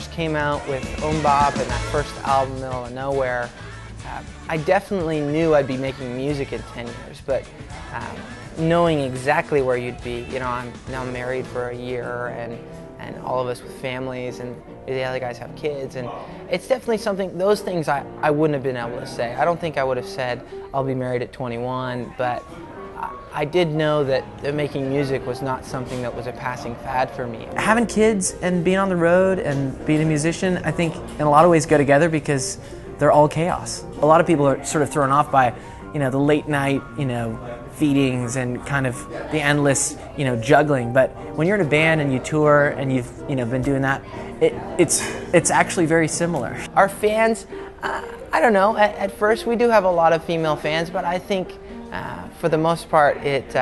first came out with MMMBop and that first album, Middle of Nowhere, I definitely knew I'd be making music in 10 years, but knowing exactly where you'd be, you know, I'm now married for a year, and all of us with families, and the other guys have kids, and it's definitely something, those things I wouldn't have been able to say. I don't think I would have said, I'll be married at 21, but I did know that making music was not something that was a passing fad for me. Having kids and being on the road and being a musician, I think in a lot of ways go together because they're all chaos. A lot of people are sort of thrown off by, you know, the late night, you know, feedings and kind of the endless, you know, juggling. But when you're in a band and you tour and you've, you know, been doing that, it's actually very similar. Our fans, I don't know, at first we do have a lot of female fans, but I think for the most part it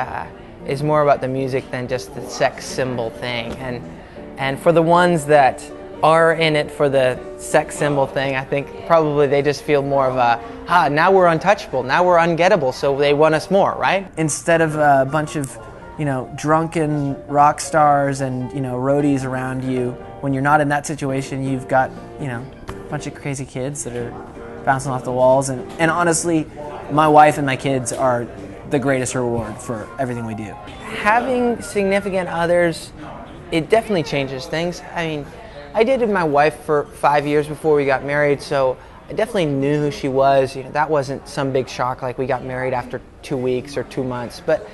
is more about the music than just the sex symbol thing. And for the ones that are in it for the sex symbol thing, I think probably they just feel more of a, now we're untouchable, now we're ungettable, so they want us more, right? Instead of a bunch of, you know, drunken rock stars and, you know, roadies around you, when you're not in that situation, you've got, you know, a bunch of crazy kids that are bouncing off the walls, and honestly, my wife and my kids are the greatest reward for everything we do. Having significant others, it definitely changes things. I mean, I dated my wife for 5 years before we got married, so I definitely knew who she was. You know, that wasn't some big shock, like we got married after 2 weeks or 2 months. But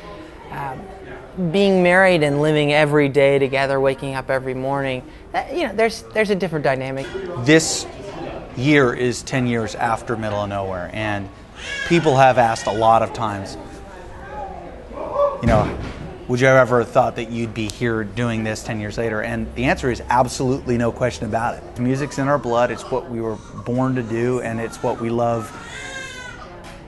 being married and living every day together, waking up every morning, you know, there's a different dynamic. This year is 10 years after Middle of Nowhere, and people have asked a lot of times, you know, would you have ever thought that you'd be here doing this 10 years later? And the answer is absolutely no question about it. Music's in our blood, it's what we were born to do, and it's what we love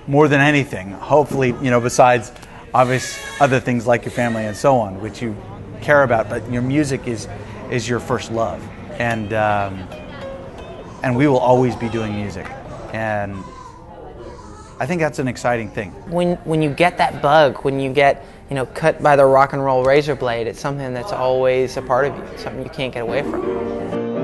more than anything. Hopefully, you know, besides obvious other things like your family and so on, which you care about, but your music is your first love. And we will always be doing music. And I think that's an exciting thing. When you get that bug, when you get, you know, cut by the rock and roll razor blade, it's something that's always a part of you, something you can't get away from.